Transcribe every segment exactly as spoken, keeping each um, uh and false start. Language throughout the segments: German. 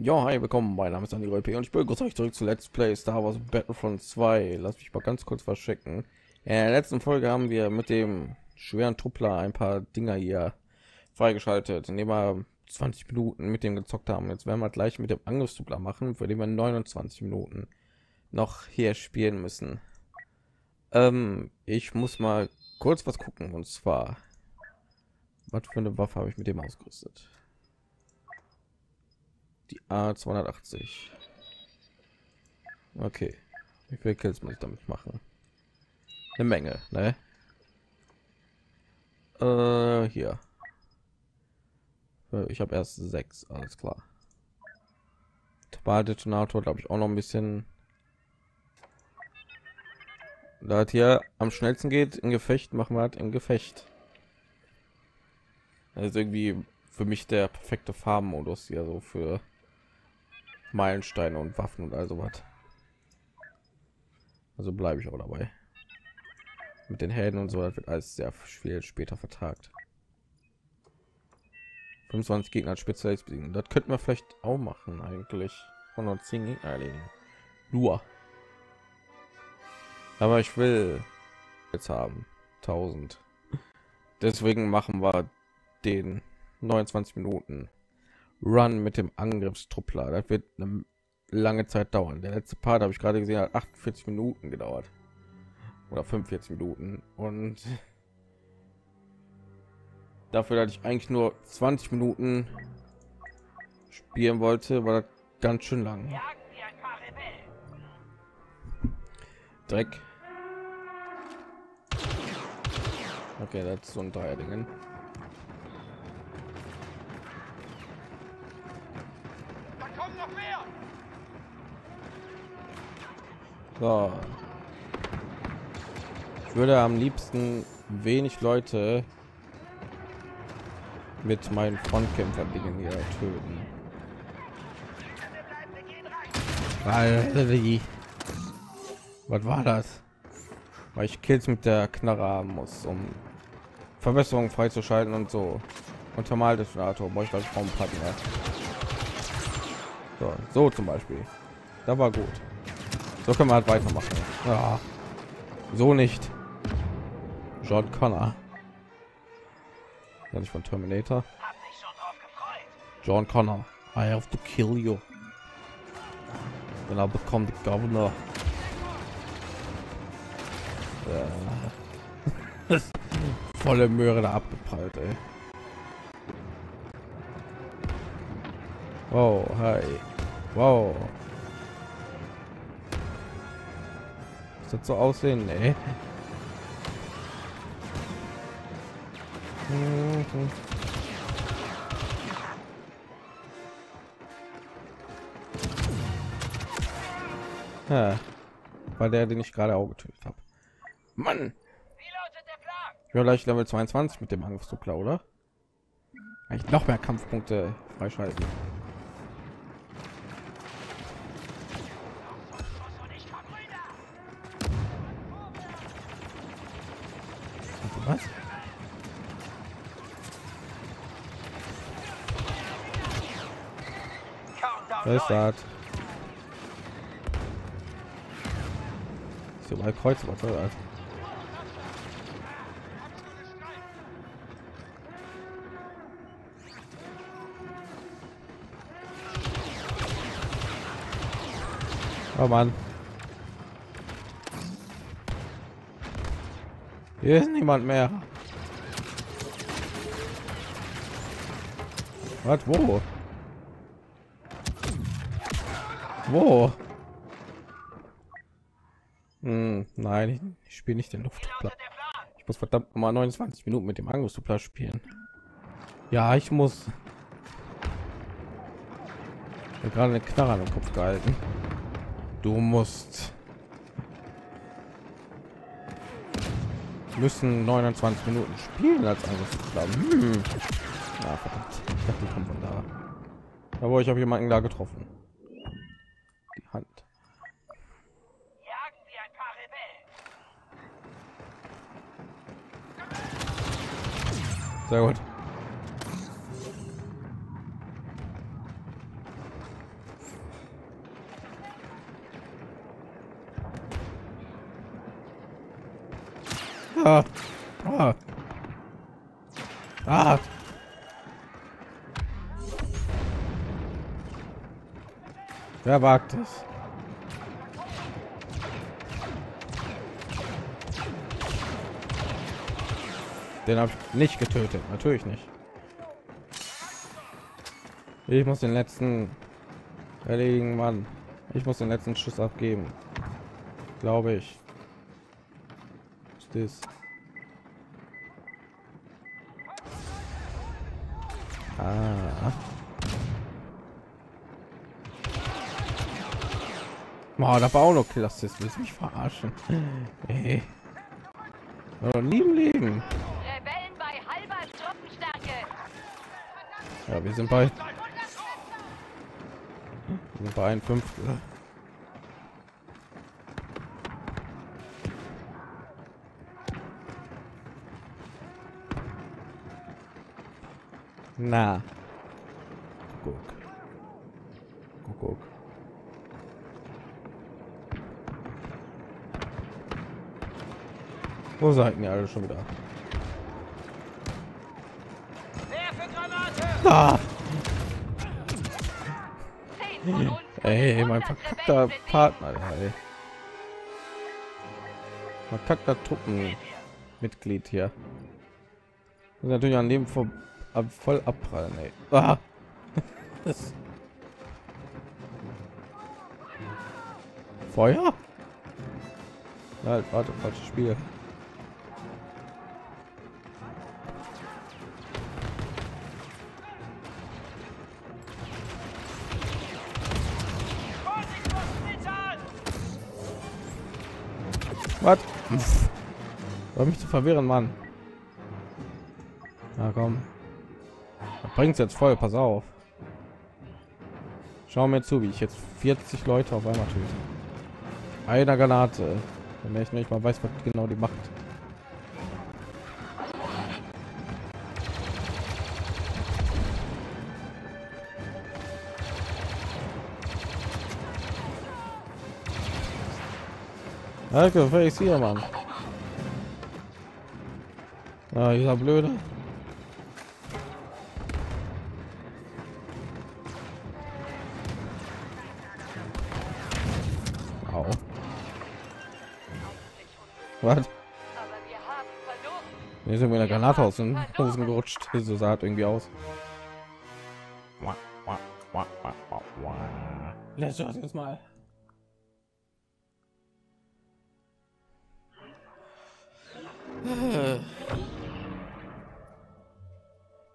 Ja, hi, willkommen, mein Name ist DanieruLP und ich begrüße euch zurück zu Let's Play Star Wars Battlefront zwei. Lass mich mal ganz kurz verschicken. In der letzten Folge haben wir mit dem schweren Truppler ein paar Dinger hier freigeschaltet, indem wir zwanzig Minuten mit dem gezockt haben. Jetzt werden wir gleich mit dem Angriffstruppler machen, für den wir neunundzwanzig Minuten noch hier spielen müssen. Ähm, ich muss mal kurz was gucken, und zwar, was für eine Waffe habe ich mit dem ausgerüstet? Die A zwei achtzig. Okay. Wie viel Kills muss ich damit machen? Eine Menge, ne? Äh, hier. Ich habe erst sechs, alles klar. Tobaldetonator, glaube ich, auch noch ein bisschen. Da hat hier am schnellsten geht in Gefecht, machen wir halt im Gefecht. Also irgendwie für mich der perfekte Farbenmodus hier so für Meilensteine und Waffen und also was. Also bleibe ich auch dabei. Mit den Helden und so, das wird alles sehr viel später vertagt. fünfundzwanzig Gegner als Spezialist besiegen. Das könnten wir vielleicht auch machen eigentlich. hundertzehn Gegner erledigen. Nur. Aber ich will jetzt haben tausend. Deswegen machen wir den neunundzwanzig Minuten Run mit dem Angriffstruppler. Das wird eine lange Zeit dauern. Der letzte Part, habe ich gerade gesehen, hat achtundvierzig Minuten gedauert oder fünfundvierzig Minuten, und dafür, dass ich eigentlich nur zwanzig Minuten spielen wollte, war das ganz schön lang. Dreck. Okay, das ist so ein Dreierdingen. So. Ich würde am liebsten wenig Leute mit meinen Frontkämpfern Dingen hier töten. Was war das? Weil ich Kills mit der Knarre haben muss, um Verbesserungen freizuschalten und so. Untermalt ist NATO, wo ich das Raumpartner. So, so zum Beispiel. Da war gut. So können wir halt weitermachen. Ja, so nicht. John Connor. Nicht von Terminator. John Connor. I have to kill you. Then I become the governor. Ja. Volle Möhre da abgeprallt, ey. Wow, hi. Wow. Das so aussehen, ey. Ja, war der, den ich gerade auch getötet habe. Mann, ich war gleich Level zweiundzwanzig mit dem Angriffstruppler, oder? Eigentlich noch mehr Kampfpunkte freischalten. Was? Was ist das? Ist überall Kreuz, was soll das? Oh Mann. Hier ist niemand mehr. Was? Wo? Wo? Hm, nein, ich spiele nicht den Luftplatz. Ich muss verdammt mal neunundzwanzig Minuten mit dem Angriffsplatz spielen. Ja, ich muss. Ich habe gerade eine Knarre an den Kopf gehalten. Du musst. Müssen neunundzwanzig Minuten spielen als Angriffstruppler. Hm. Ja, verdammt. Ich dachte, die kommen von da. Aber ich habe jemanden da getroffen. Die Hand. Jagen wir ein paar Rebellen. Sehr gut. Ah! Ah! Wer wagt es? Den habe ich nicht getötet, natürlich nicht. Ich muss den letzten erledigen, Mann. Ich muss den letzten Schuss abgeben, glaube ich. Ist das? Ah. Oh, da war auch noch klasse. Willst du mich verarschen? Hey. Oh, nie im Leben. Rebellen bei halber Truppenstärke. Ja, wir sind bei, wir sind bei ein Fünftel. Na, guck, guck, guck. Wo seid ihr alle schon wieder? Ah. Ey, mein verkackter Partner, ey. Verkackter Truppenmitglied hier. Ist natürlich an dem vor. Ab, voll abprallen, ey. Ah. Das. Feuer? Nein, warte, falsches Spiel. Was? War mich zu verwirren, Mann. Na komm. Bringt's jetzt voll, pass auf. Schau mir zu, wie ich jetzt vierzig Leute auf einmal töte. Einer Granate. Wenn ich nicht mal weiß, was genau die macht. Danke, was ist hier, Mann? Ah, dieser Blöde. Was? Hier ist irgendwie eine Granate aus den Hosen gerutscht. So sah halt irgendwie aus. Lass uns jetzt mal.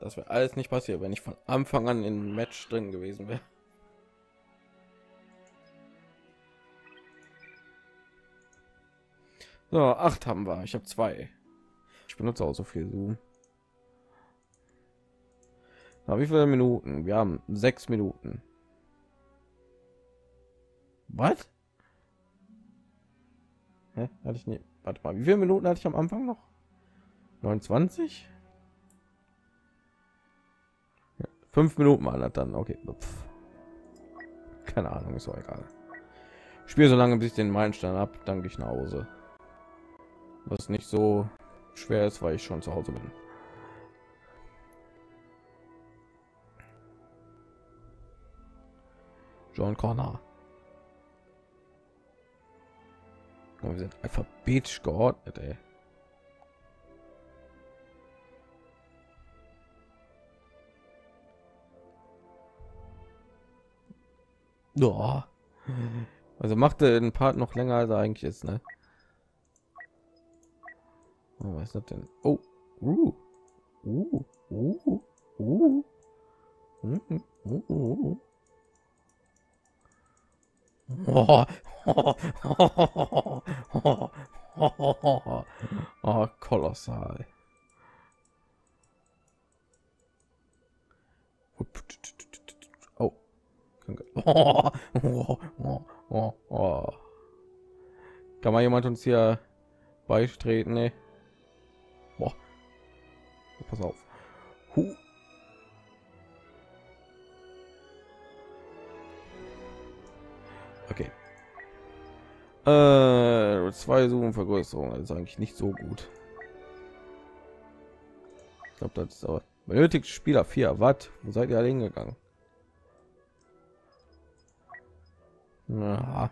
Das wäre alles nicht passiert, wenn ich von Anfang an im Match drin gewesen wäre. So, acht haben wir. Ich habe zwei. Ich benutze auch so viel Zoom. Na, wie viele Minuten? Wir haben sechs Minuten. Was? Hä? Hatte ich nie. Warte mal, wie viele Minuten hatte ich am Anfang noch? neunundzwanzig? Ja, fünf Minuten mal dann. Okay. Pff. Keine Ahnung, ist auch egal. Ich spiele so lange, bis ich den Meilenstein ab, dann gehe ich nach Hause. Was nicht so schwer ist, weil ich schon zu Hause bin. John Connor. Und wir sind alphabetisch geordnet, ey. Ja. Also machte den Part noch länger, als er eigentlich ist, ne? Oh, was ist das denn? Oh, uh, uh, uh, uh, uh, oh, kolossal. Oh, kann mal jemand uns hier beitreten? Ey? Pass auf. Huh. Okay. Äh, zwei Zoom Vergrößerung ist eigentlich nicht so gut. glaube, das dauert. Benötigt Spieler vier. Watt, wo seid ihr alle hingegangen? Na,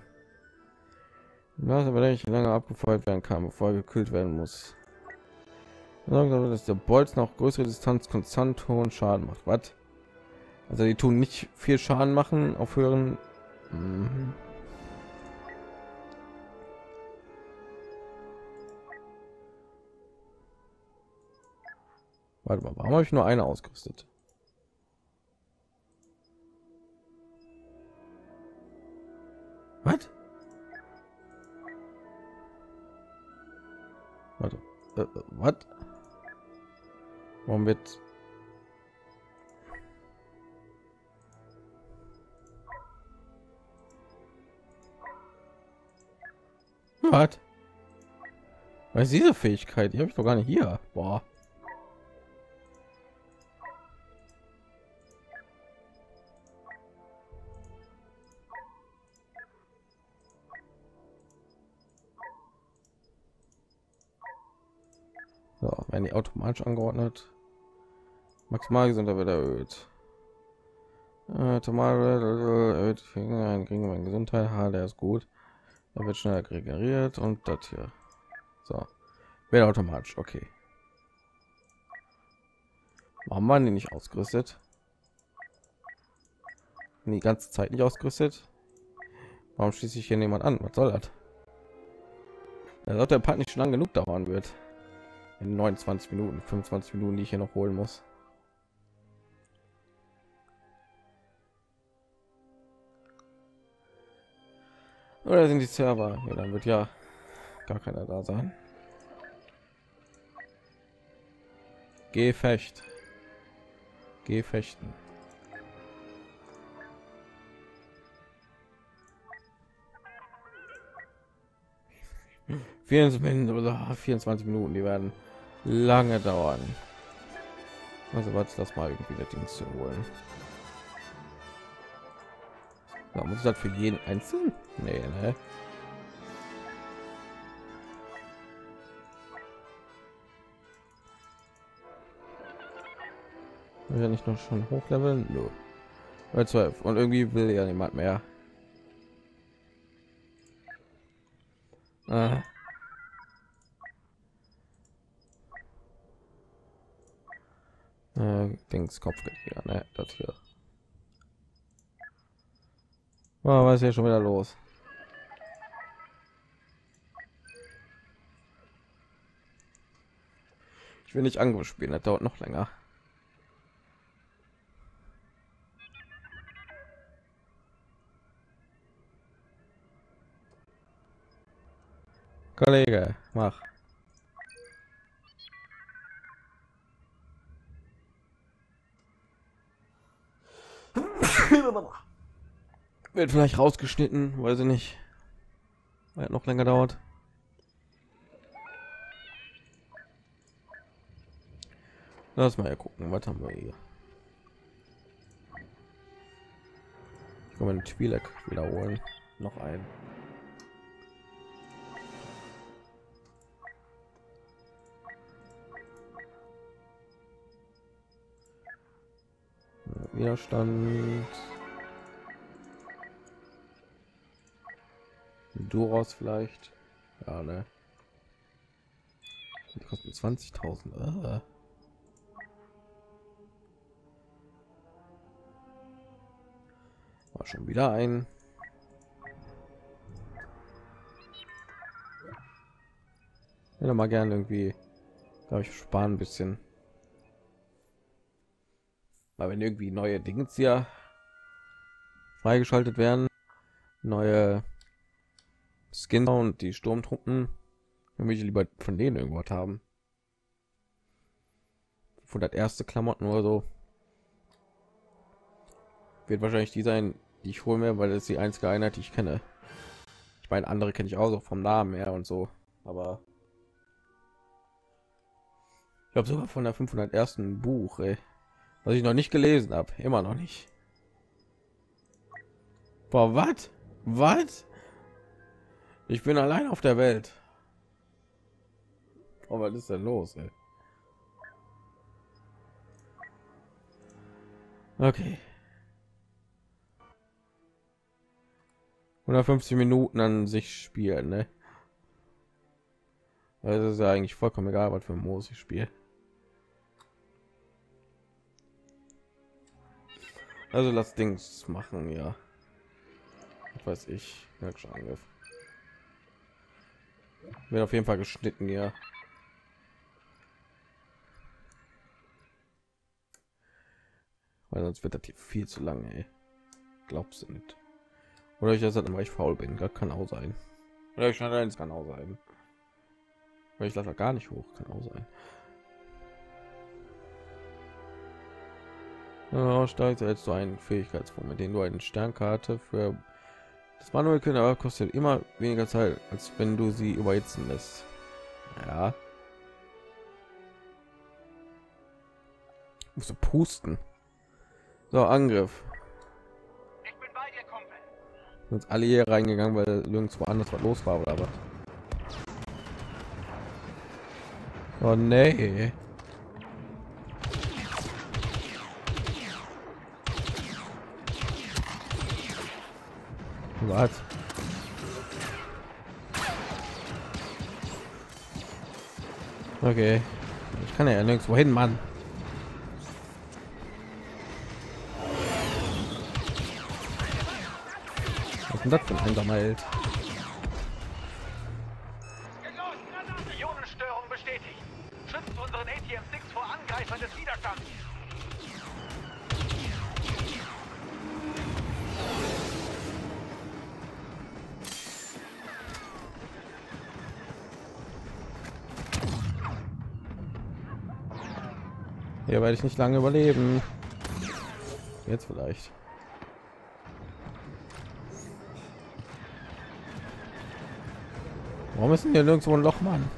das aber nicht lange abgefeuert werden kann, bevor gekühlt werden muss. Langsam, dass der Bolz nach größere Distanz konstant hohen Schaden macht. Was? Also die tun nicht viel Schaden machen auf höheren. Mhm. Warte mal, warum habe ich nur eine ausgerüstet? Was? Warte, äh, was? Warum wird? Was? Weil diese Fähigkeit, die habe ich doch gar nicht hier. Boah. So, werden die automatisch angeordnet. Maximal gesünder wird erhöht. Total erhöht gegen meine Gesundheit. Ha, der ist gut. Da wird schnell regeneriert und das hier. So, wird automatisch. Okay. Warum waren die nicht ausgerüstet? Die ganze Zeit nicht ausgerüstet. Warum schließe ich hier niemand an? Was soll das? Da sollte der Part nicht schon lang genug dauern wird. In neunundzwanzig Minuten, fünfundzwanzig Minuten, die ich hier noch holen muss. Oder sind die Server? Ja, dann wird ja gar keiner da sein. Gefecht. Gefechten. vierundzwanzig Minuten, die werden lange dauern. Also warte, das mal irgendwie das Ding zu holen. Da muss das für jeden einzelnen? Nee, ne? Ja, nicht noch schon hochleveln? No. Bei zwölf. Und irgendwie will ja niemand mehr. Ah. Dings Kopf geht hier, ne? Das hier. Oh, was ist hier schon wieder los? Ich will nicht Angriff spielen, das dauert noch länger. Kollege, mach. Wird vielleicht rausgeschnitten, weiß ich nicht, weil noch länger dauert. Lass mal ja gucken, was haben wir hier. Ich komme den Spielek wiederholen, noch ein. Widerstand. Duros vielleicht, ja, ne? Die kosten zwanzigtausend. Ah. War schon wieder ein. Ich will mal gerne irgendwie, glaube ich, sparen ein bisschen. Weil wenn irgendwie neue Dings hier freigeschaltet werden, neue Skin und die Sturmtruppen, dann will ich lieber von denen irgendwas haben. Von das erste Klamotten oder so. Wird wahrscheinlich die sein, die ich hole mir, weil das ist die einzige Einheit, die ich kenne. Ich meine, andere kenne ich auch so vom Namen her und so, aber ich glaube sogar von der fünfhundertersten Buch, ey, was ich noch nicht gelesen habe, immer noch nicht. Boah, was? Was? Ich bin allein auf der Welt. Aber was ist denn los, ey? Okay. hundertfünfzig Minuten an sich spielen, ne? Also ist ja eigentlich vollkommen egal, was für ein Modus ich spiele. Also lass Dings machen, ja. Was weiß ich, schon Angriff. Wird auf jeden Fall geschnitten, ja. Weil sonst wird das hier viel zu lange, ey. Glaubst du nicht? Oder ich das halt immer recht faul bin, das kann auch sein. Oder ich schneide eins, kann auch sein. Weil ich lasse gar nicht hoch, kann auch sein. Oh, steigt jetzt so einen Fähigkeitsform, mit denen du eine Sternkarte für das Manual können, aber kostet immer weniger Zeit, als wenn du sie überhitzen lässt. Ja. Musst du pusten. So, Angriff. Ich bin bei dir, Kumpel. Sind alle hier reingegangen, weil nirgendwo anders was los war oder was? Oh nee. Was? Okay. Ich kann ja nirgends wohin, Mann. Was ist denn das für ein Hinterhalt? Ionenstörung bestätigt. Schützt unseren A T M sechs vor Angreifern des Widerstands. Hier werde ich nicht lange überleben. Jetzt vielleicht. Warum ist denn hier nirgendwo ein Loch, Mann?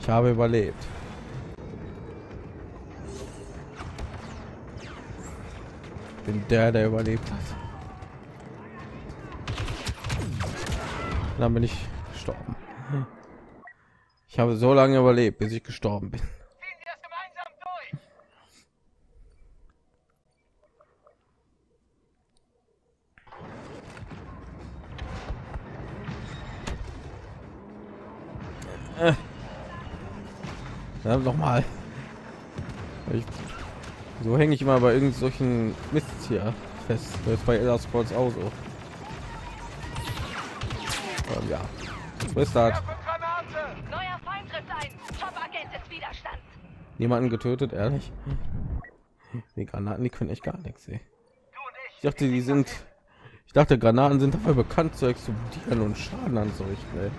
Ich habe überlebt. Ich bin der, der überlebt hat. Dann bin ich gestorben. Ich habe so lange überlebt, bis ich gestorben bin. Äh. Ja, noch mal. Ich, so hänge ich immer bei irgend solchen Mist hier fest. Das ist bei Elder Scrolls auch so. Ja, so ist das. Neuer Feind trifft ein. Top-Agent des Widerstands. Niemanden getötet, ehrlich. Die Granaten, die können echt gar nichts, ey. Ich dachte, die sind. Ich dachte, Granaten sind dafür bekannt zu explodieren und Schaden anzurichten, ey.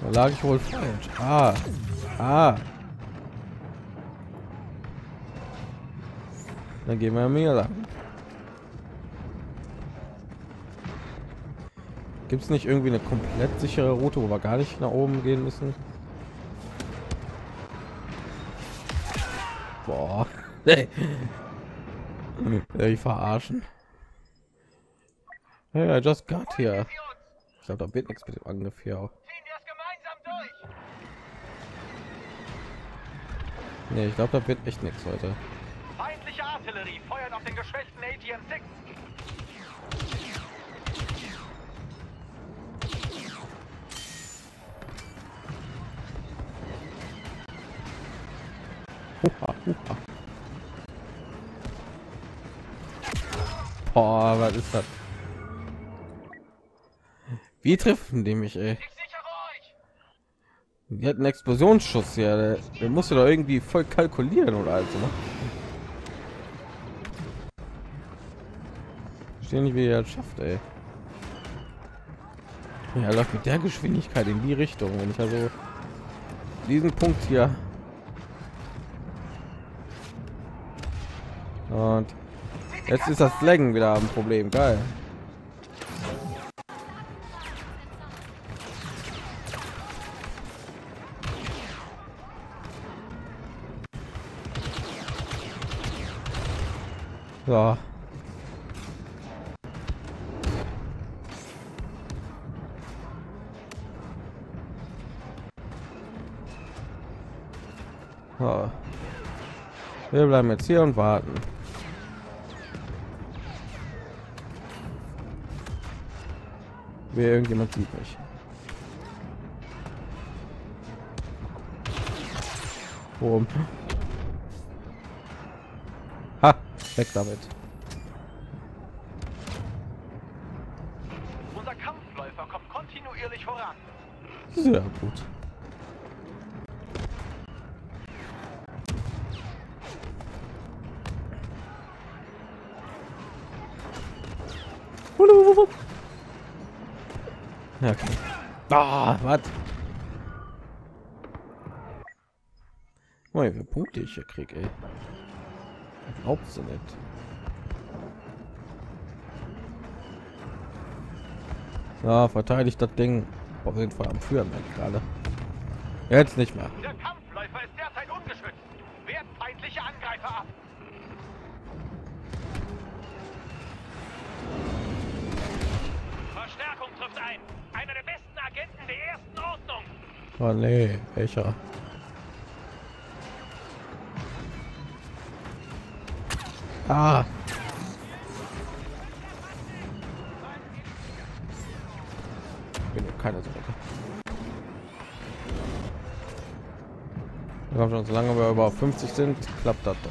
Da lag ich wohl falsch. Ah, ah. Dann gehen wir mehr lang. Gibt es nicht irgendwie eine komplett sichere Route, wo wir gar nicht nach oben gehen müssen? Boah, nee. Ich verarschen. Hey, I just got here. Ich glaube, da wird nichts mit dem Angriff hier auch. Nee, ich glaube, da wird echt nichts heute. Feindliche Artillerie feuert auf den geschwächten A T M sechs. Uha, uha. Boah, was ist das? Wie treffen die mich, ey? Die hat einen Explosionsschuss hier. Der, der musste da irgendwie voll kalkulieren oder also. Ne? Verstehe nicht, wie er das schafft, ey. Ja, läuft mit der Geschwindigkeit in die Richtung. Wenn ich also diesen Punkt hier. Und jetzt ist das Laggen wieder ein Problem. Geil. So. Ha. Wir bleiben jetzt hier und warten. Wer irgendjemand sieht mich. Boom. Ha, weg damit. Unser Kampfläufer kommt kontinuierlich voran. Sehr gut. Okay. Ah, was? Oh, wie viele Punkte ich hier kriege, ey. Glaubst du nicht? Ja, verteidigt das Ding. Auf jeden Fall am Führen gerade. Jetzt nicht mehr. Der Kampfläufer ist derzeit ungeschützt. Wehrt feindliche Angreifer ab. Verstärkung trifft ein. Einer der besten Agenten der ersten Ordnung. Oh nee, welcher? Ah. Bin ja keine Sorge. Ich glaube, solange wir über fünfzig sind, klappt das doch.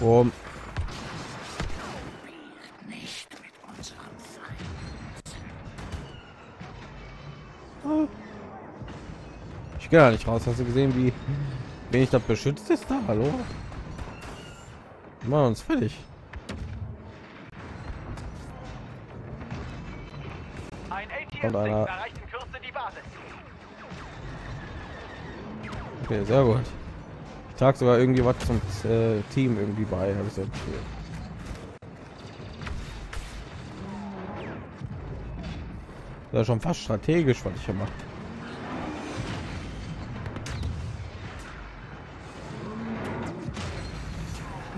Boom. Ich gehe da nicht raus. Hast du gesehen, wie bin ich da beschützt ist? Da hallo, machen uns fertig. Ein A T M sechs erreicht in Kürze die Basis. Okay, sehr gut. Ich trage sogar irgendwie was zum äh, Team irgendwie bei, habe ich so gefühlt. Das ist schon fast strategisch, was ich hier mache.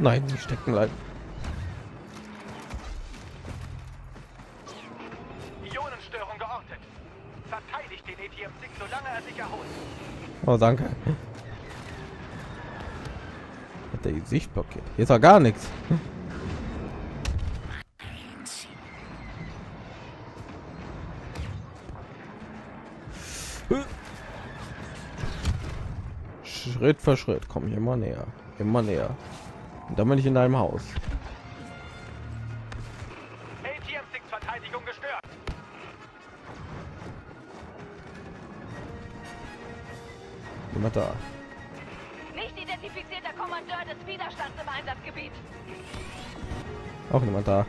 Nein, die stecken bleiben. Ionenstörung geortet. Verteidigt den A T M sechs, solange er sich erholt. Oh, danke. Hat der Gesicht blockiert. Jetzt war gar nichts. Schritt für Schritt kommen immer näher, immer näher. Da bin ich in deinem Haus. A T M sechs Verteidigung gestört. Jemand da. Nicht identifizierter Kommandeur des Widerstands im Einsatzgebiet. Auch niemand da.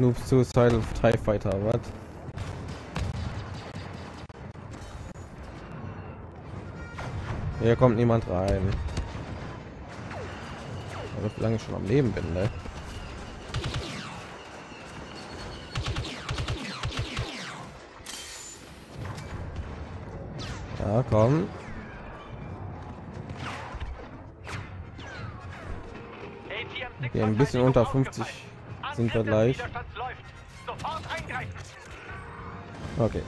Noob Suicidal TIE Fighter, was? Hier kommt niemand rein. Aber wie lange ich schon am Leben bin, ne? Ja, komm. Ja, ein bisschen unter fünfzig sind wir gleich. Okay.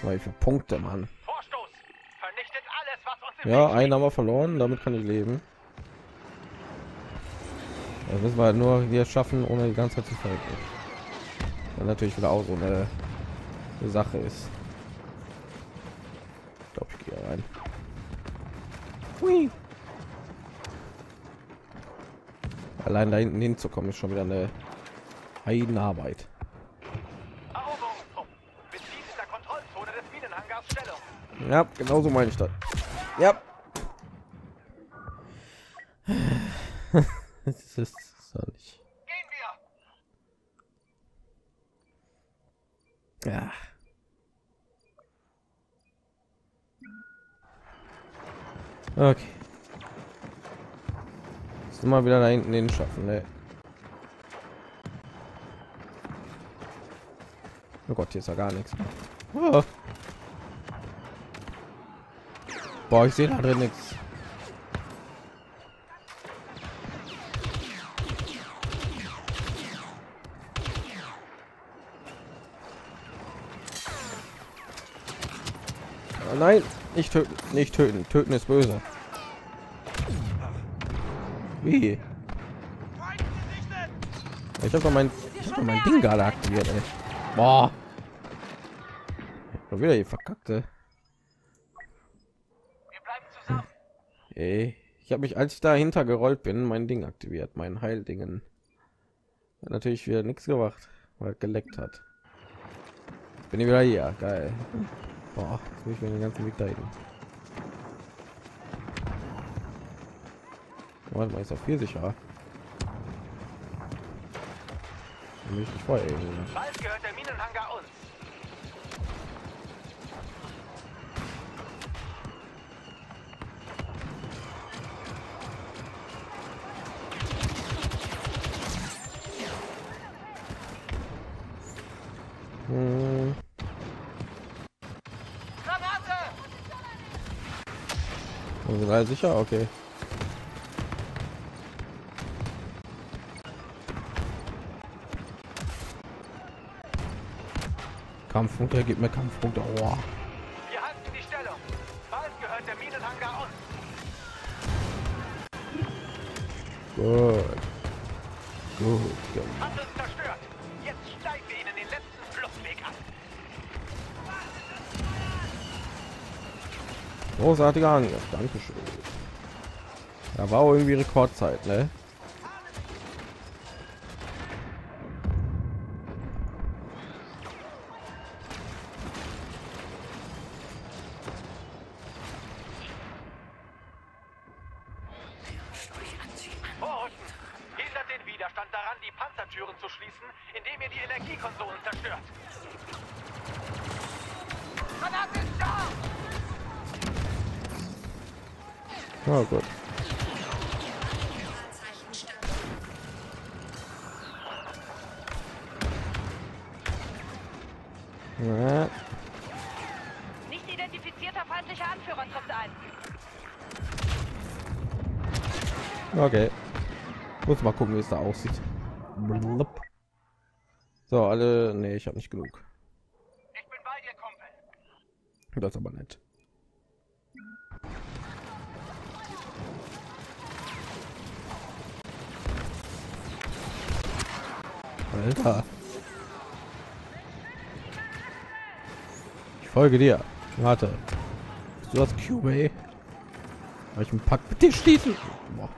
Weil für Punkte, Mann. Vorstoß. Vernichtet alles, was uns im ja, einen haben wir verloren, damit kann ich leben. Das müssen wir halt nur hier schaffen, ohne die ganze Zeit zu verrecken. Dann natürlich wieder auch so eine, eine Sache ist. Ich glaube, ich gehe rein. Hui. Allein da hinten hinzukommen ist schon wieder eine Heidenarbeit. Ja, genau so meine ich das. Ja. Das ist so nicht. Ja. Okay. Immer wieder da hinten hin schaffen, ne? Oh Gott, hier ist ja gar nichts. Oh. Boah, ich sehe da drin nichts. Oh nein, nicht töten, nicht töten. Töten ist böse. Wie? Ich habe mein, ich hab mein Ding gerade aktiviert. Ey. Boah. Wieder die verkackte. Ey, ich habe mich, als ich dahinter gerollt bin, mein Ding aktiviert, mein Heildingen. Hat natürlich wieder nichts gemacht, weil geleckt hat. Jetzt bin ich wieder hier, geil. Boah, jetzt will ich mir den ganzen Weg dahin. Warte mal, ist doch viel sicher. Da bin ich nicht voll, ey. Bald gehört der Minenhangar uns. Sicher, okay. Kampfpunkte, gibt mir Kampfpunkte. Oh. Wir halten die Stellung. Bald gehört der Minenhangar uns. Gut. Gut. Gut. Hat uns zerstört. Jetzt steigen wir ihnen den letzten Fluchtweg ab. Großartiger Angriff, danke schön. Da war irgendwie Rekordzeit, ne? Hindert den Widerstand daran, die Panzertüren zu schließen, indem ihr die Energiekonsolen zerstört. Oh Gott. Ja. Nicht identifizierter feindlicher Anführer trifft ein. Okay. Muss mal gucken, wie es da aussieht. So, alle. Nee, ich habe nicht genug. Ich bin bei dir, Kumpel. Das ist aber nett. Alter. Ich folge dir. Warte. Bist du das Q A? Hab ich einen Pakt mit dir schließen? Boah.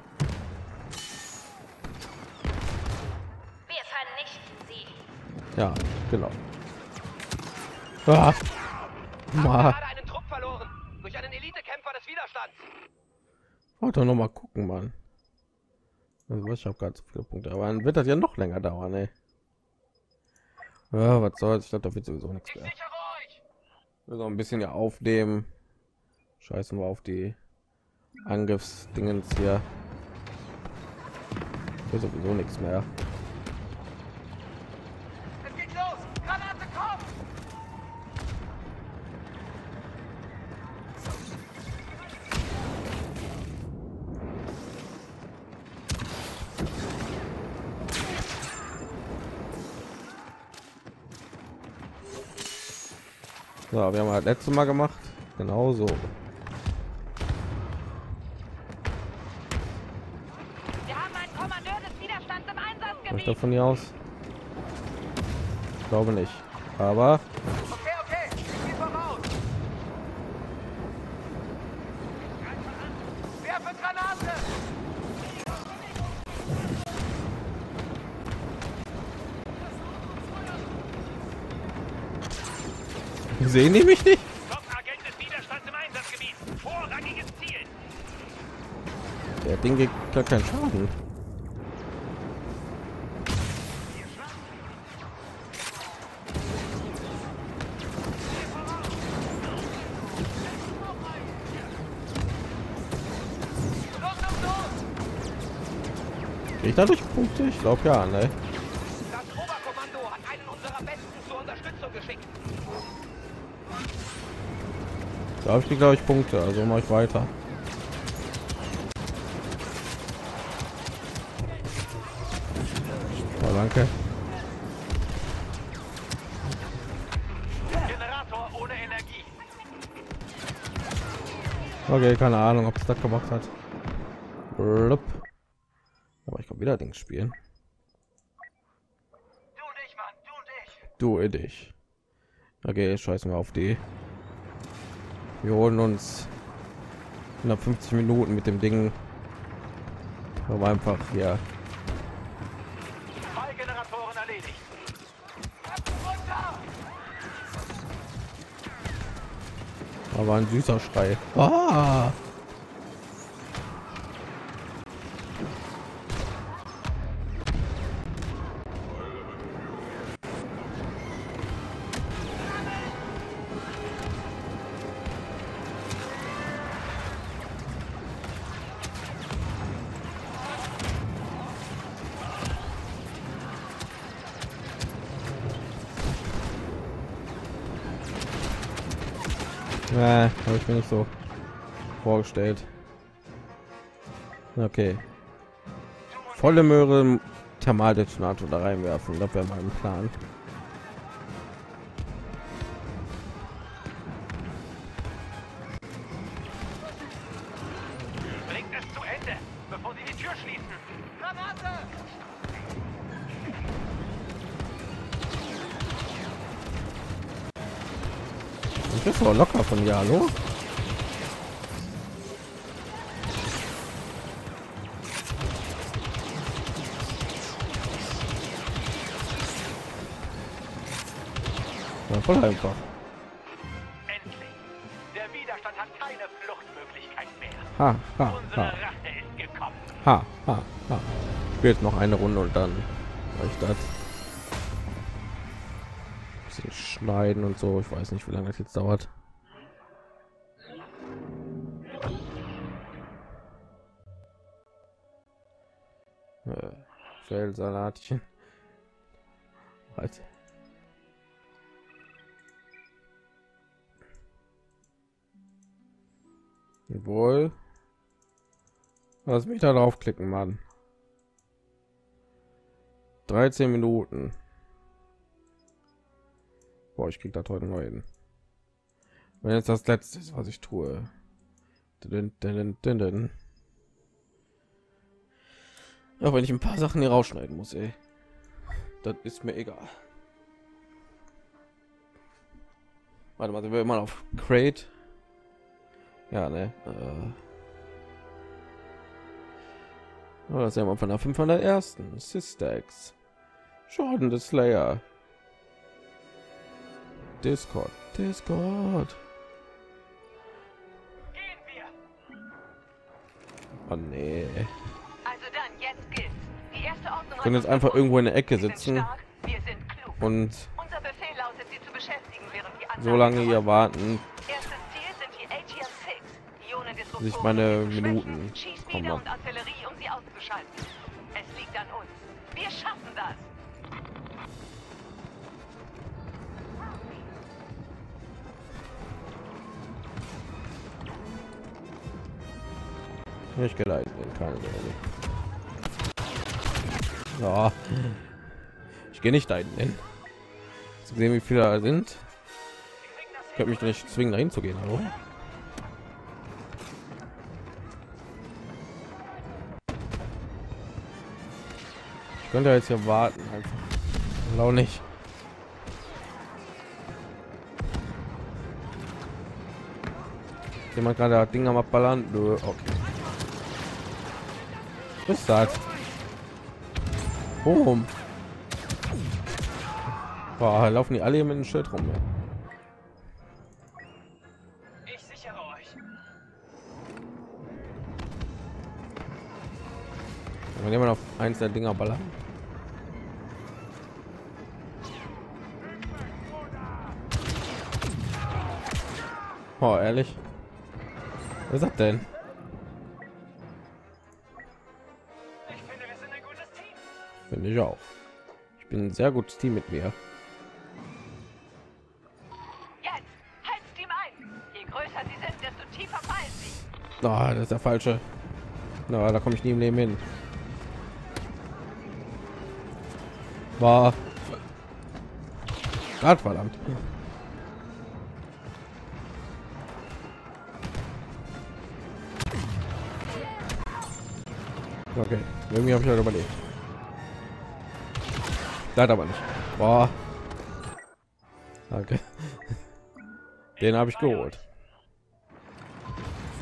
Wir können nicht siegen. Ja, genau. Ah. Mal. Einen Trupp verloren durch einen Elitekämpfer des Widerstands. Warte noch mal gucken, Mann. Also, ich habe ganz so viele Punkte, aber dann wird das ja noch länger dauern, ey. Ja, was soll's, ich glaube, da wird sowieso nichts mehr. So ein bisschen ja aufnehmen. Scheißen wir auf die Angriffsdingens hier. Wird sowieso nichts mehr. Es geht los! Granate, komm! So, wir haben halt letztes Mal gemacht, genau so. Wir haben einen Kommandeur des Widerstands im Einsatzgebiet. Geht von hier aus? Ich glaube nicht, aber okay, okay. Ich voraus. Werfe Granate. Sehen die mich nicht? Top-Agent des Widerstands im Einsatzgebiet. Vorrangiges Ziel. Der Ding geht gar keinen Schaden. Ich dadurch Punkte? Ich glaube ja, ne? Das Oberkommando hat einen unserer Besten zur Unterstützung geschickt. Da habe ich, glaube ich, Punkte, also mache ich weiter. Oh, danke. Generator ohne Energie. Okay, keine Ahnung, ob es das gemacht hat. Blub. Aber ich kann wieder Dings spielen. Du dich, Mann, du dich. Du dich. Okay, scheißen wir auf die. Wir holen uns hundertfünfzig Minuten mit dem Ding. Aber einfach hier. Zwei Generatoren erledigt. Aber ein süßer Schrei. Ah! Äh, habe ich mir nicht so vorgestellt. Okay. Volle Möhre Thermaldetonator da reinwerfen, das wäre mein Plan. Bringt es zu Ende, bevor sie die Tür schließen. Granate! Das war locker von hier, hallo? Ja, voll einfach. Endlich. Der Widerstand hat keine Fluchtmöglichkeit mehr. Ha, ha, unsere Rache ist gekommen. Ha, ha, ha. Spielt noch eine Runde und dann reicht das. Schneiden und so, ich weiß nicht, wie lange das jetzt dauert. Äh, Feldsalatchen. Halt. Jawohl. Lass mich da draufklicken, Mann. dreizehn Minuten. Ich krieg das heute neu hin. Wenn jetzt das letzte ist, was ich tue. Dün, dün, dün, dün. Auch wenn ich ein paar Sachen hier rausschneiden muss, ey. Das ist mir egal. Warte mal, sind wir immer auf Crate? Ja, ne. Äh. Oh, das ist ja von der fünfhundertersten. Systax. Jordan the Slayer. Discord, Discord. Gehen wir. Oh nee. Also dann, jetzt geht's. Die erste Ordnung. Wir können jetzt einfach irgendwo in der Ecke sitzen. Wir sind stark, wir sind klug. Und unser Befehl lautet, sie zu beschäftigen, während die anderen so lange hier warten. Erstes Ziel sind die A T M sechs. Ionendisruptoren. Sich meine Minuten. Schieß wieder und Artillerie, um sie auszuschalten. Es liegt an uns. Wir schaffen das. Nicht geleitet, keine Sorge. Ja, ich gehe nicht dahin hin. Zu sehen, wie viele da sind. Ich könnte mich nicht zwingen, dahin zu gehen. Hallo? Ich könnte jetzt hier warten, einfach. Genau nicht. Jemand gerade das Ding am Abballern? Nö, okay. Ist das? Boom. Boah, laufen die alle hier mit dem Schild rum. Ja. Ich sichere euch. Wenn jemand auf eins der Dinger ballern. Oh, ehrlich. Was ist das denn? Finde ich auch. Ich bin ein sehr gutes Team mit mir. Jetzt halt's Team ein. Je größer diese Oh, das ist der falsche. Na, no, da komme ich nie im Leben hin. War Gott verdammt. Okay, irgendwie habe ich halt überlebt. Das aber nicht. Boah. Danke. Den habe ich geholt.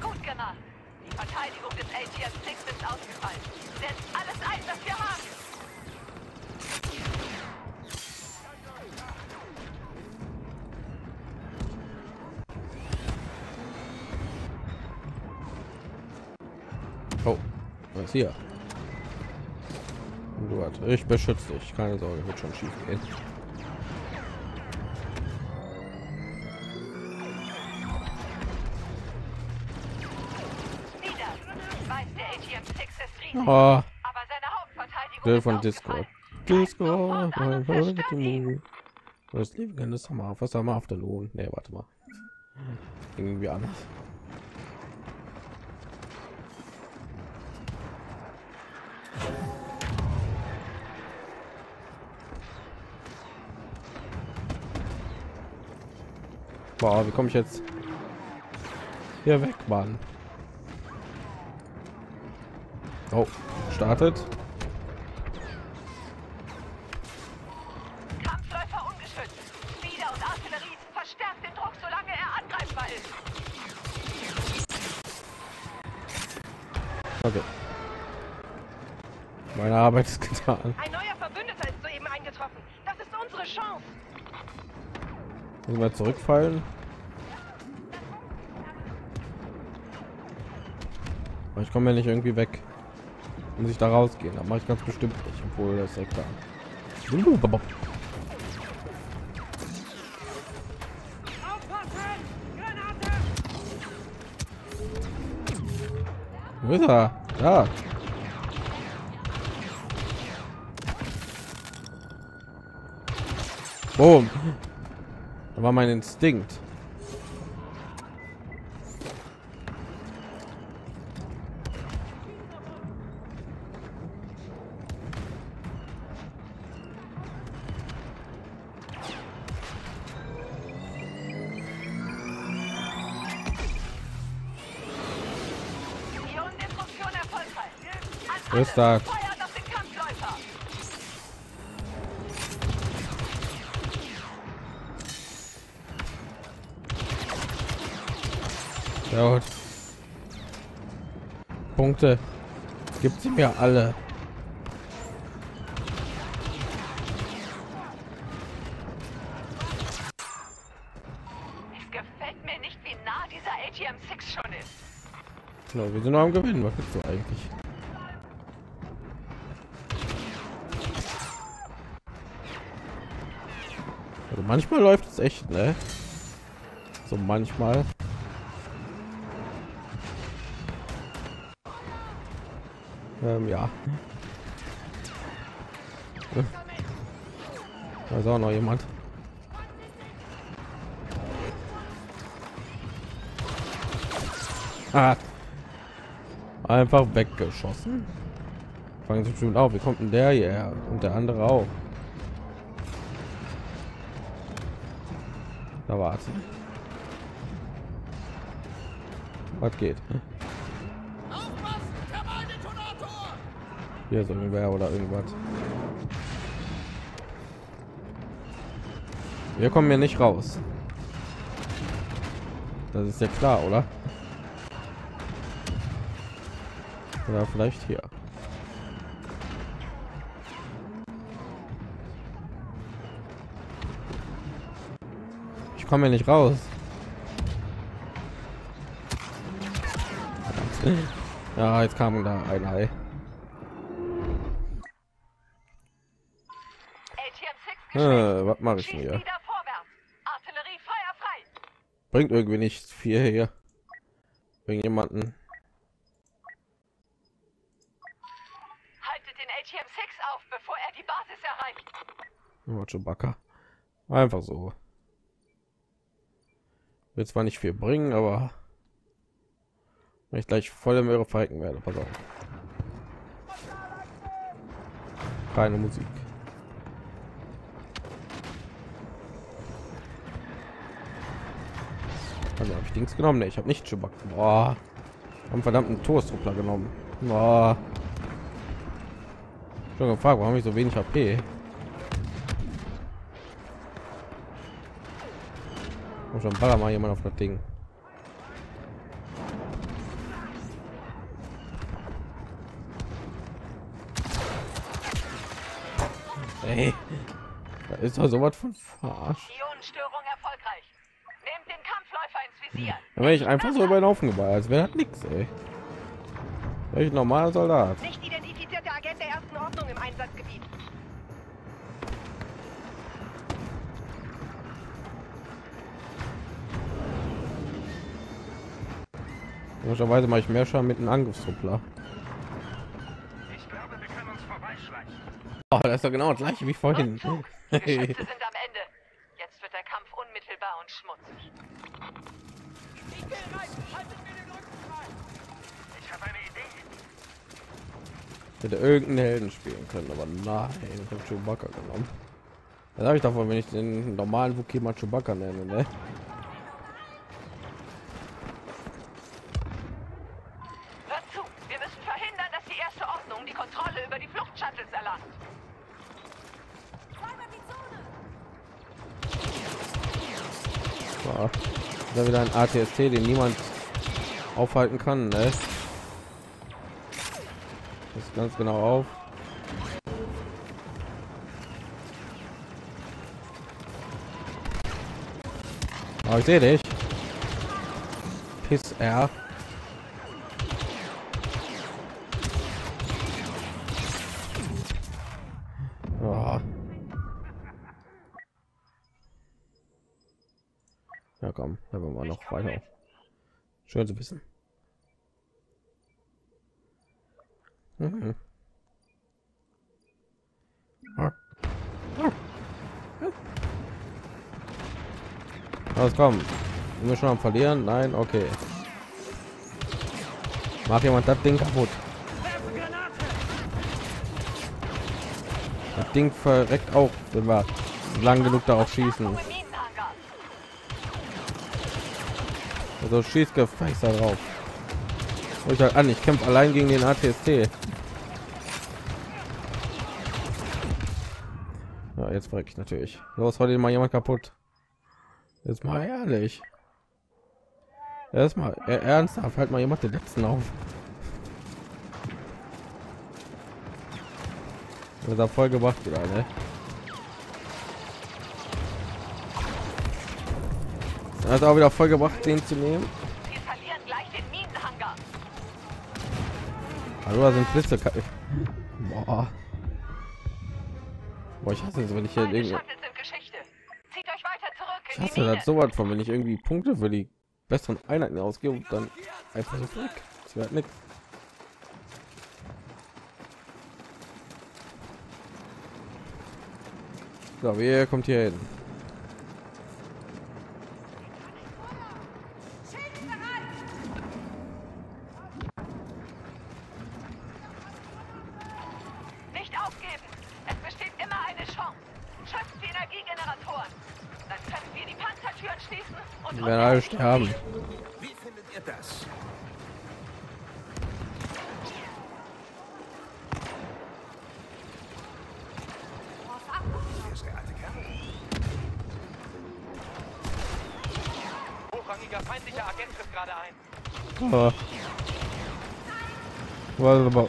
Gut gemacht. Die Verteidigung des A T M sechs ist ausgefallen. Setzt alles ein, was wir haben. Oh, was ist hier? Gut, ich beschütze dich. Keine Sorge, wird schon schief gehen. Oh. Aber seine Hauptverteidigung von Discord. Discord. Das Leben ist Hammer. Was haben wir auf der Lohn? Nee, warte mal. Irgendwie anders. Boah, wie komme ich jetzt hier weg, Mann? Oh, startet. Kampfläufer ungeschützt. Speeder und Artillerie verstärkt den Druck, solange er angreifbar ist. Okay. Meine Arbeit ist getan. Ein neuer Verbündeter ist soeben eingetroffen. Das ist unsere Chance. Müssen wir zurückfallen? Aber ich komme ja nicht irgendwie weg. Muss ich da rausgehen? Da mache ich ganz bestimmt nicht, obwohl das ist klar. Wo ist er? Ja. Boom. Da war mein Instinkt. Ist das? Ja, Punkte gibt sie mir alle. Es gefällt mir nicht, wie nah dieser A T M sechs schon ist. No, wir sind noch am Gewinnen. Was gibt's da eigentlich? Manchmal läuft es echt, ne? So manchmal. Ähm, ja. Da ist auch noch jemand. Ah. Einfach weggeschossen. Fangen Sie bestimmt auf. Wie kommt denn der hierher? Und der andere auch. Da warte. Was geht? Hier ist irgendwer oder irgendwas. Wir kommen hier nicht raus. Das ist ja klar, oder? Oder vielleicht hier. Kommen wir nicht raus. Ja, jetzt kam da ein Ei. Äh, was mache ich hier? Bringt irgendwie nicht viel hier. Bringt jemanden. Haltet den A T M sechs auf, bevor er die Basis erreicht. Oh, Chewbacca. Einfach so. Wird zwar nicht viel bringen, aber Wenn ich gleich voll im Möhre verrecken werde, pass auf. Keine Musik. Also habe ich Dings genommen? Ne, ich habe nicht Chewbacca. Boah. Haben verdammten Toastruppler genommen. Boah. Schon gefragt, warum habe ich so wenig H P? Und schon baller mal jemand auf das Ding. Hey, da ist doch sowas von verarscht. Ionenstörung erfolgreich. Nehmt den Kampfläufer ins Visier. Da werde ich einfach so überlaufen geballert, als wäre das nichts, ey. Welch normaler Soldat. Nicht identifizierte Agent der ersten Ordnung im Einsatzgebiet. Möglicherweise mache ich mehr Schaden mit einem Angriffstruppler. Oh, das ist doch genau das gleiche wie vorhin. Rückzug. Die Geschütze sind am Ende. Jetzt wird der Kampf unmittelbar und schmutzig. Ich habe eine Idee. Ich hätte irgendeinen Helden spielen können, aber nein, ich habe Chewbacca genommen. Das habe ich davon, wenn ich den normalen Wookiee mal Chewbacca nenne, ne? Da wieder ein A T S T, den niemand aufhalten kann, ne? Das ganz genau auf. Aber ich sehe dich. Piss R. Noch weiter schön zu wissen. Mhm. Ja. Ja. Was kommt? Sind wir schon am Verlieren? Nein, okay. Macht jemand das Ding kaputt? Das Ding verreckt auch, wenn wir lang genug darauf schießen. Also schießt gefälligst da drauf. Und ich halt an, ich kämpfe allein gegen den A T S T. Ja, jetzt verreck ich natürlich. Los, heute mal jemand kaputt. Jetzt mal ehrlich. Erstmal er, ernsthaft halt mal jemand den letzten auf. Da voll gemacht wieder, ne? Also auch wieder voll gemacht, den zu nehmen. Wir verlieren gleich den Minenhangar. Hallo, da sind Flitze. Boah. Boah, ich hasse es, wenn ich hier irgendwie... Ich hasse das so weit von, wenn ich irgendwie Punkte für die besseren Einheiten ausgebe, dann einfach so weg. Das wird nichts. So, wer kommt hier hin? Haben. Wie findet ihr das? Hier ist der alte Kerl. Hochrangiger feindlicher Agent trifft gerade ein. Oh. Warte mal.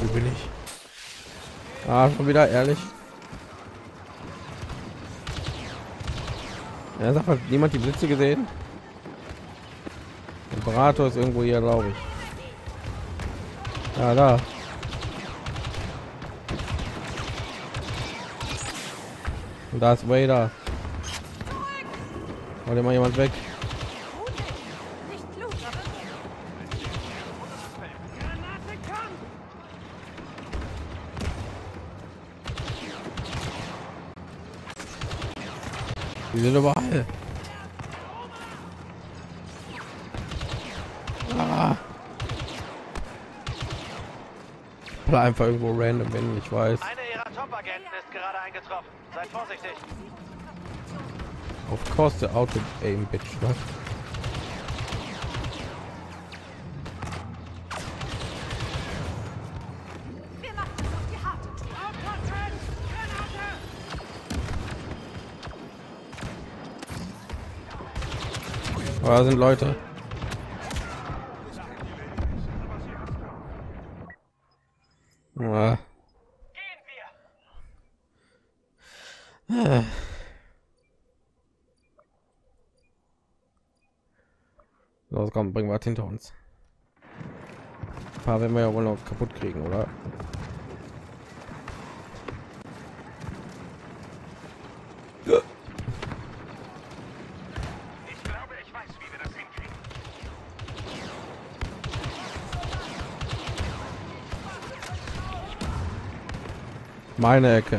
Wo bin ich? Ah, schon wieder ehrlich. Ja, sagt, hat niemand die Blitze gesehen? Imperator ist irgendwo hier, glaube ich. Ja, da. Und da ist Vader. Wollte mal jemand weg. Die sind überall. Oder einfach irgendwo random hin, ich weiß. Einer ihrer Top-Agenten ist gerade eingetroffen. Seid vorsichtig. Of course the auto-aim, bitch, was? Oh, da sind Leute. Ah. Ah. Los, komm, bringen wir das hinter uns. Ein paar werden wir ja wohl noch kaputt kriegen, oder? Meine Ecke.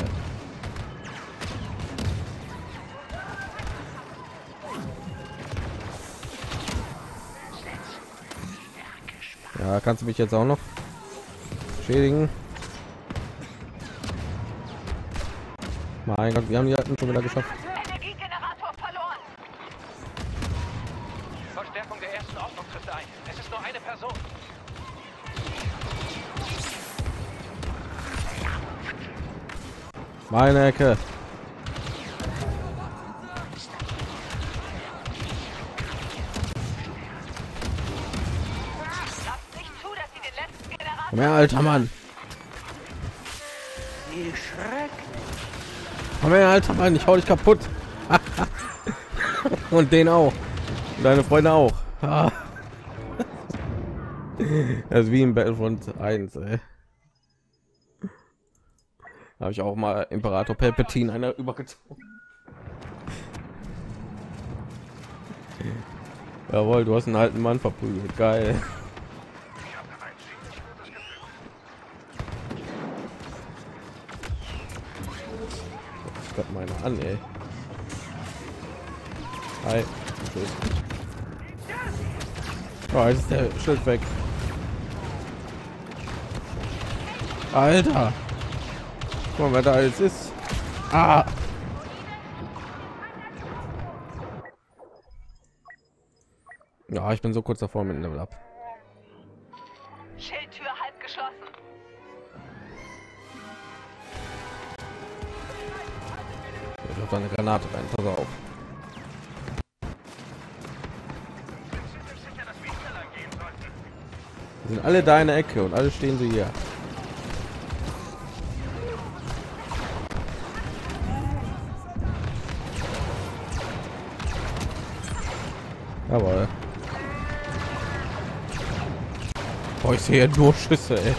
Ja, kannst du mich jetzt auch noch schädigen? Mein Gott, wir haben die alten schon wieder geschafft. Energiegenerator verloren. Verstärkung der ersten Ordnung trifft ein. Es ist nur eine Person. Meine Ecke. Mehr alter Mann. Mehr alter Mann, ich hau dich kaputt. Und den auch. Deine Freunde auch. Das ist wie im Battlefront eins, ey. Habe ich auch mal Imperator Palpatine einer übergezogen. Jawohl, du hast einen alten Mann verprügelt. Geil. Ich hab meine an, ey. Hi. Oh, jetzt ist der Schild weg. Alter. Guck mal, wer da alles ist. Ah. Ja, ich bin so kurz davor mit dem Level Up. Schildtür halb geschlossen. Ich hab da eine Granate rein, pass auf. Wir sind alle da in der Ecke und alle stehen sie hier. Aber oh, ich sehe nur Schüsse, ey.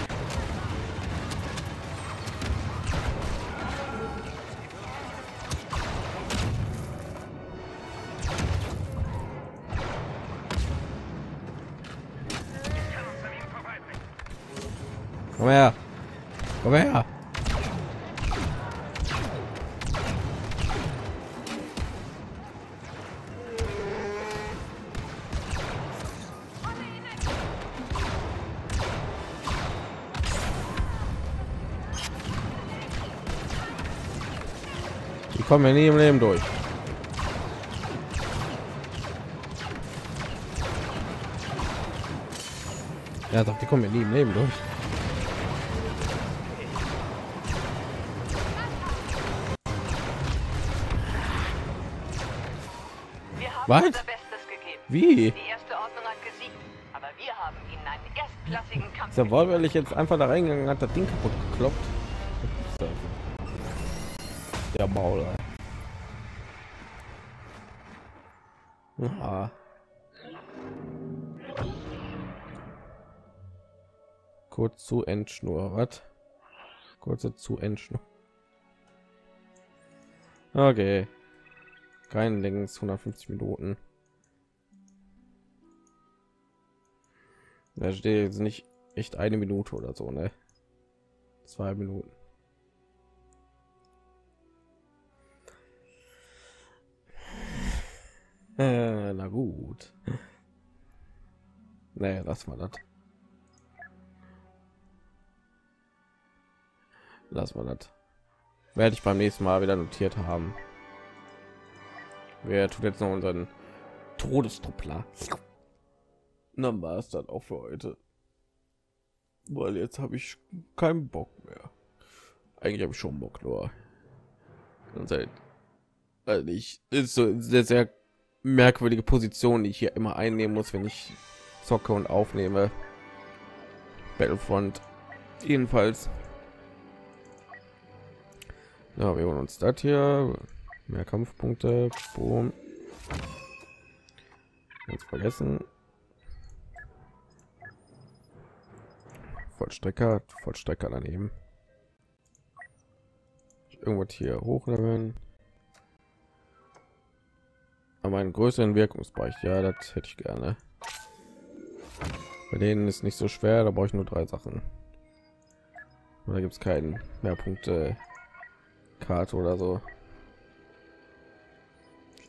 Komm her, komm her. Kommen wir nie im Leben durch. Ja doch, die kommen wir nie im Leben durch. Wir haben was? Unser Bestes gegeben. Wie? Die erste Ordnung hat gesiegt, aber wir haben ihnen einen erstklassigen Kampf. Ja, weil ich jetzt einfach da reingegangen hat, das Ding kaputt gekloppt. Der Maul. Ja. Kurz zu Endschnur, was? Kurze zu Endschnur. Okay. Kein Links, hundertfünfzig Minuten. Da steht jetzt nicht echt eine Minute oder so, ne? Zwei Minuten. Äh, na gut. Nee, lass mal das. Lass mal das. Werde ich beim nächsten Mal wieder notiert haben. Wer tut jetzt noch unseren Todestruppler? Dann war es dann auch für heute. Weil jetzt habe ich keinen Bock mehr. Eigentlich habe ich schon Bock, nur seit also ich ist so sehr sehr merkwürdige Position, die ich hier immer einnehmen muss, wenn ich zocke und aufnehme. Battlefront jedenfalls. Ja, wir holen uns das hier. Mehr Kampfpunkte. Boom. Jetzt vergessen. Vollstrecker, Vollstrecker daneben. Irgendwas hier hochleveln. Aber einen größeren Wirkungsbereich, ja, das hätte ich gerne. Bei denen ist nicht so schwer, da brauche ich nur drei Sachen. Und da gibt es keinen mehr Punkte Karte oder so.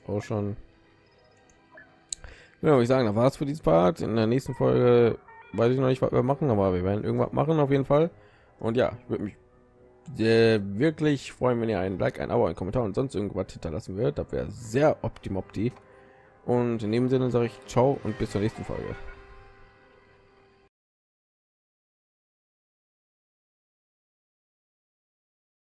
Auch schon. Ja, würde ich sagen, da war es für dieses Part. In der nächsten Folge weiß ich noch nicht, was wir machen, aber wir werden irgendwas machen auf jeden Fall. Und ja, ich würde mich äh, wirklich freuen, wenn ihr einen Like, ein Abo, einen Kommentar und sonst irgendwas hinterlassen würdet. Das wäre sehr optimopti. Und in dem Sinne sage ich ciao und bis zur nächsten Folge.